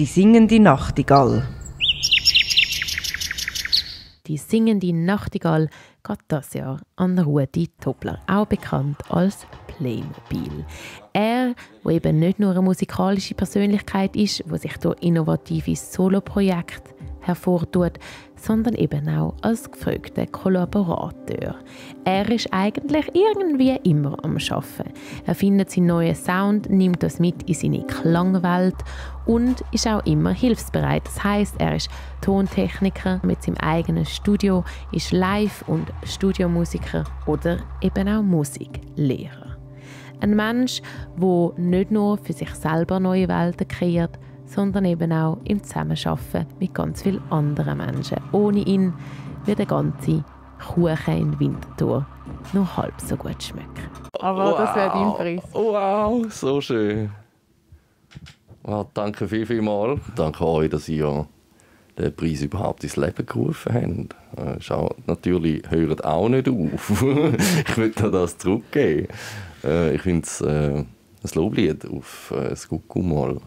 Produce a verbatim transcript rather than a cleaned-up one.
Die singende Nachtigall. Die singende Nachtigall geht das Jahr an Rudi Tobler, auch bekannt als Playmobil. Er, der eben nicht nur eine musikalische Persönlichkeit ist, die sich durch innovative Soloprojekte hervortut, sondern eben auch als gefragter Kollaborateur. Er ist eigentlich irgendwie immer am Arbeiten. Er findet seinen neuen Sound, nimmt das mit in seine Klangwelt und ist auch immer hilfsbereit. Das heisst, er ist Tontechniker mit seinem eigenen Studio, ist Live- und Studiomusiker oder eben auch Musiklehrer. Ein Mensch, der nicht nur für sich selber neue Welten kreiert, sondern eben auch im Zusammenarbeiten mit ganz vielen anderen Menschen. Ohne ihn wird der ganze Kuchen in Winterthur nur halb so gut schmecken. Aber wow, das wäre dein Preis. Wow, so schön. Wow, danke viel, viel mal. Danke euch, dass ihr den Preis überhaupt ins Leben gerufen habt. Schaut, natürlich hört auch nicht auf. Ich will dir das zurückgeben. Ich finde es äh, ein Loblied auf äh, das Guckumol.